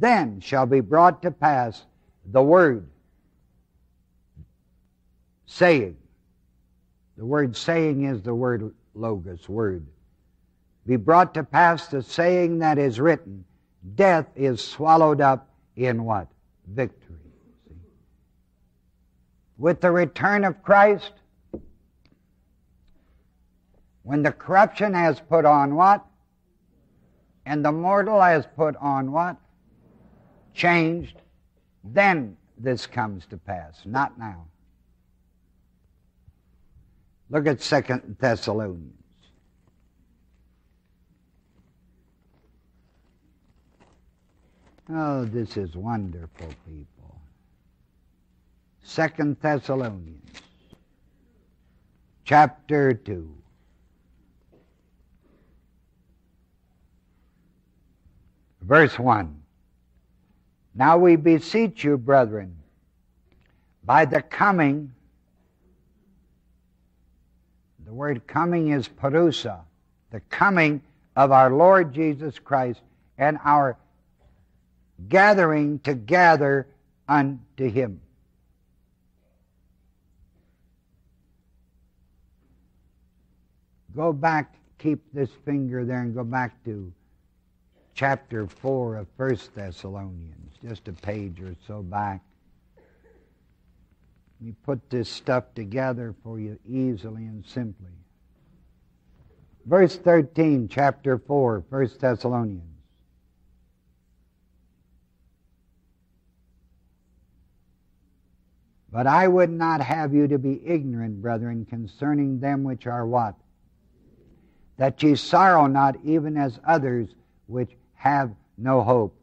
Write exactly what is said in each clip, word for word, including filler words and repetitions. then shall be brought to pass the word saying. The word saying is the word Logos, word. Be brought to pass the saying that is written, death is swallowed up in what? Victory. See? With the return of Christ, when the corruption has put on what? And the mortal has put on what? Changed. Then this comes to pass, not now. Look at Second Thessalonians. Oh, this is wonderful, people. Second Thessalonians, chapter two. Verse one, now we beseech you, brethren, by the coming, the word coming is parousia, the coming of our Lord Jesus Christ and our gathering together unto Him. Go back, keep this finger there and go back to chapter four of First Thessalonians, just a page or so back. We put this stuff together for you easily and simply. Verse thirteen, chapter four, First Thessalonians. But I would not have you to be ignorant, brethren, concerning them which are what? That ye sorrow not, even as others which have no hope.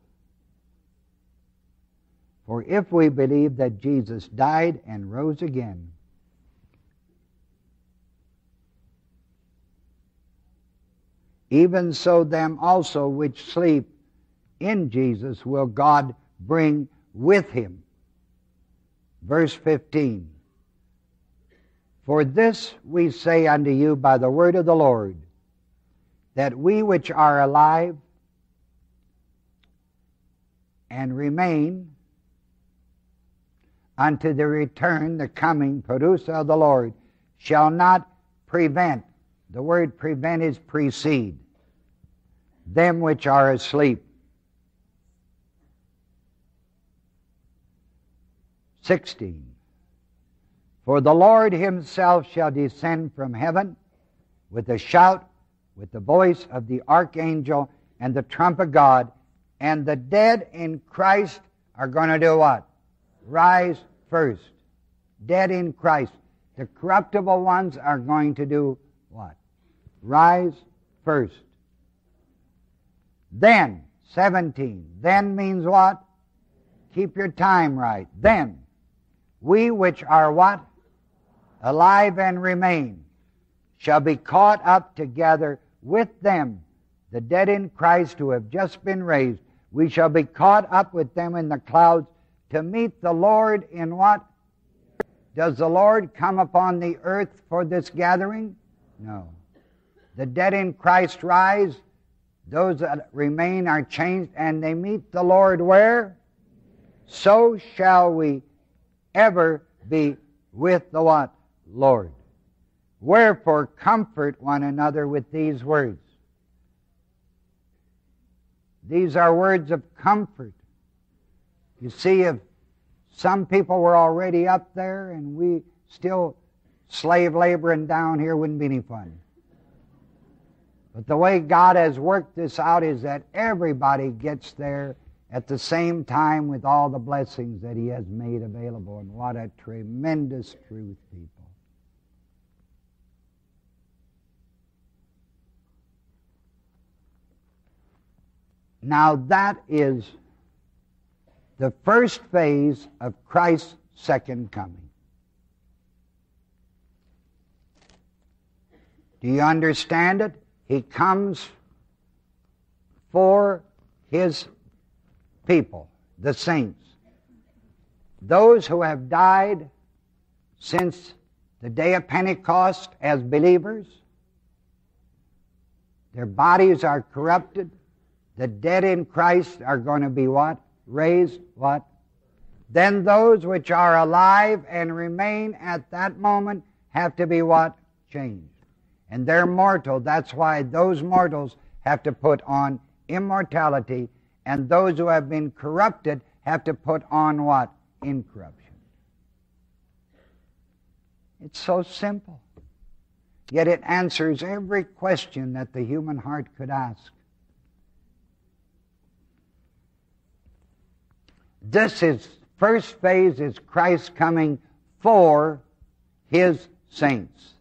For if we believe that Jesus died and rose again, even so them also which sleep in Jesus will God bring with Him. Verse fifteen, for this we say unto you by the word of the Lord, that we which are alive and remain unto the return, the coming, parousia of the Lord, shall not prevent, the word prevent is precede, them which are asleep. sixteen. For the Lord Himself shall descend from heaven with a shout, with the voice of the archangel and the trump of God, and the dead in Christ are going to do what? Rise first. Dead in Christ. The corruptible ones are going to do what? Rise first. Then, seventeen. Then means what? Keep your time right. Then, we which are what? Alive and remain, shall be caught up together with them, the dead in Christ who have just been raised. We shall be caught up with them in the clouds to meet the Lord in what? Does the Lord come upon the earth for this gathering? No. The dead in Christ rise, those that remain are changed, and they meet the Lord where? So shall we ever be with the what? Lord. Wherefore comfort one another with these words. These are words of comfort. You see, if some people were already up there and we still slave laboring down here, wouldn't be any fun. But the way God has worked this out is that everybody gets there at the same time with all the blessings that He has made available. And what a tremendous truth, people. Now that is the first phase of Christ's second coming. Do you understand it? He comes for His people, the saints, those who have died since the day of Pentecost as believers. Their bodies are corrupted. The dead in Christ are going to be what? Raised what? Then those which are alive and remain at that moment have to be what? Changed. And they're mortal. That's why those mortals have to put on immortality, and those who have been corrupted have to put on what? Incorruption. It's so simple. Yet it answers every question that the human heart could ask. This is, first phase is Christ coming for His saints,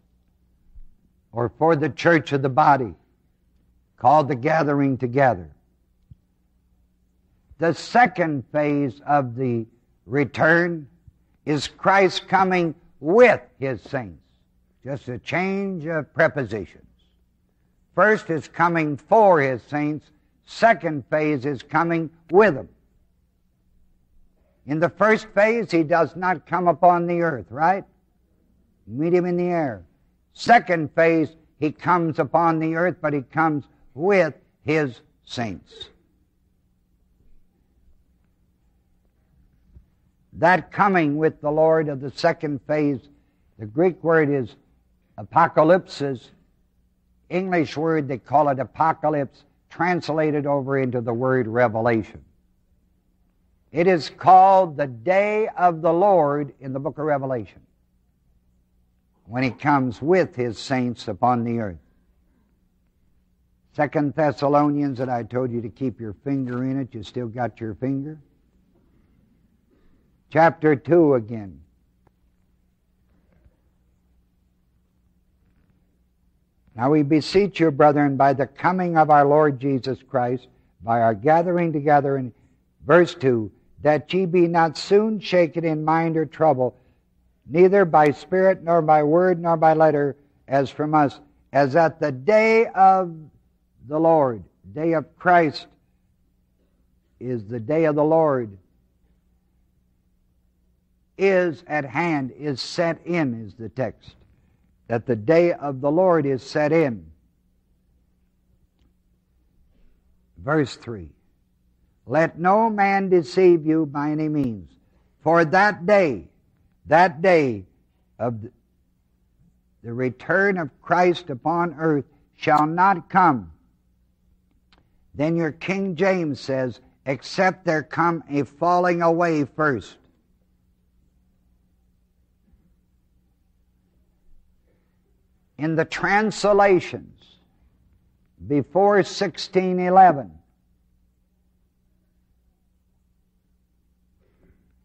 or for the church of the body, called the gathering together. The second phase of the return is Christ coming with His saints. Just a change of prepositions. First is coming for His saints. Second phase is coming with them. In the first phase, He does not come upon the earth, right? Meet Him in the air. Second phase, He comes upon the earth, but He comes with His saints. That coming with the Lord of the second phase, the Greek word is apocalypsis. English word, they call it apocalypse, translated over into the word revelation. It is called the day of the Lord in the book of Revelation, when He comes with His saints upon the earth. Second Thessalonians, that I told you to keep your finger in it, you still got your finger. Chapter two again. Now we beseech you, brethren, by the coming of our Lord Jesus Christ, by our gathering together in verse two, that ye be not soon shaken in mind or trouble, neither by spirit, nor by word, nor by letter, as from us, as at the day of the Lord. Day of Christ is the day of the Lord, is at hand, is set in, is the text. That the day of the Lord is set in. Verse three. Let no man deceive you by any means, for that day, that day of the return of Christ upon earth shall not come. Then your King James says, except there come a falling away first. In the translations before sixteen eleven,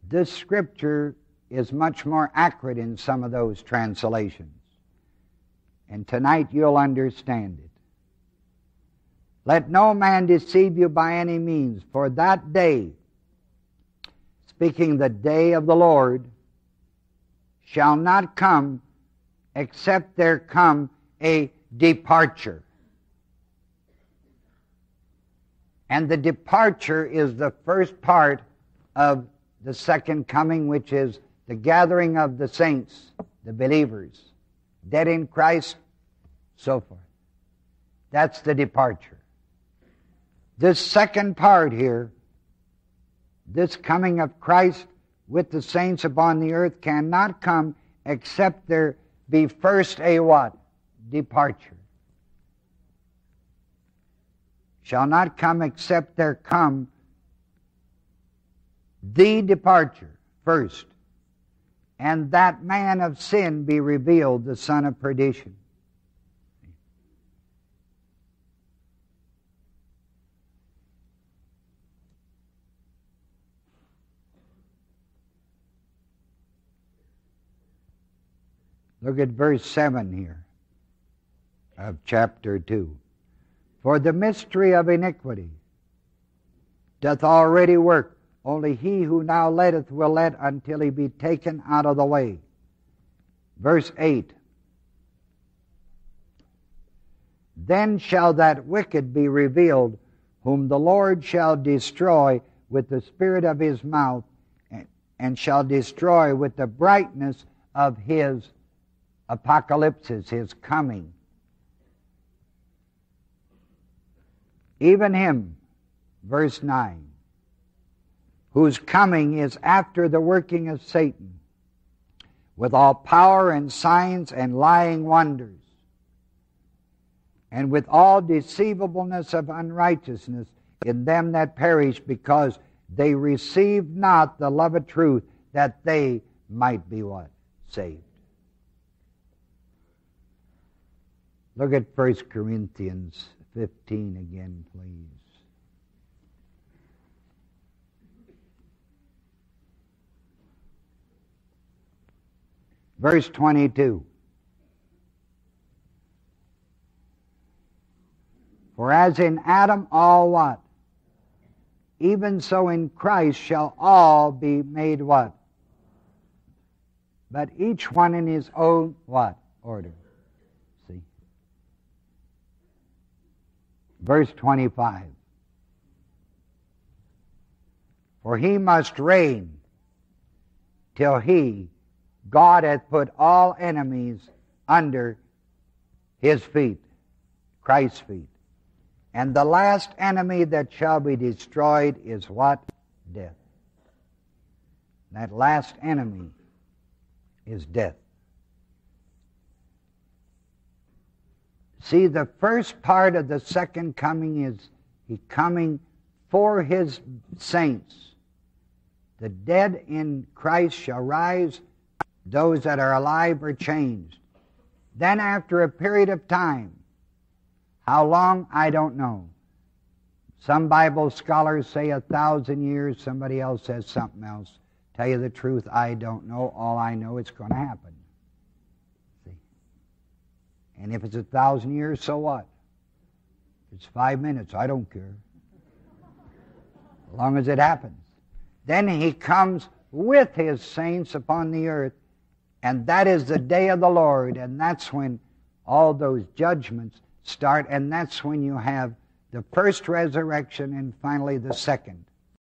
this scripture is much more accurate in some of those translations. And tonight you'll understand it. Let no man deceive you by any means, for that day, speaking the day of the Lord, shall not come except there come a departure. And the departure is the first part of the second coming, which is the gathering of the saints, the believers, dead in Christ, so forth. That's the departure. This second part here, this coming of Christ with the saints upon the earth, cannot come except there be first a what? Departure. Shall not come except there come the departure first, and that man of sin be revealed, the son of perdition. Look at verse seven here of chapter two. For the mystery of iniquity doth already work, only he who now letteth will let until he be taken out of the way. Verse eight. Then shall that wicked be revealed, whom the Lord shall destroy with the spirit of His mouth, and shall destroy with the brightness of His apocalypse, is His coming. Even him verse nine, whose coming is after the working of Satan, with all power and signs and lying wonders, and with all deceivableness of unrighteousness in them that perish, because they received not the love of truth, that they might be what? Saved. Look at First Corinthians fifteen again, please. Verse twenty-two. For as in Adam all what? Even so in Christ shall all be made what? But each one in his own what? Order. See? Verse twenty-five. For he must reign till he, God, hath put all enemies under his feet, Christ's feet. And the last enemy that shall be destroyed is what? Death. That last enemy is death. See, the first part of the second coming is he coming for his saints. The dead in Christ shall rise, those that are alive are changed. Then after a period of time, how long, I don't know. Some Bible scholars say a thousand years, somebody else says something else. Tell you the truth, I don't know. All I know, it's going to happen. See? And if it's a thousand years, so what? If it's five minutes, I don't care. As long as it happens. Then he comes with his saints upon the earth, and that is the day of the Lord, and that's when all those judgments start, and that's when you have the first resurrection and finally the second.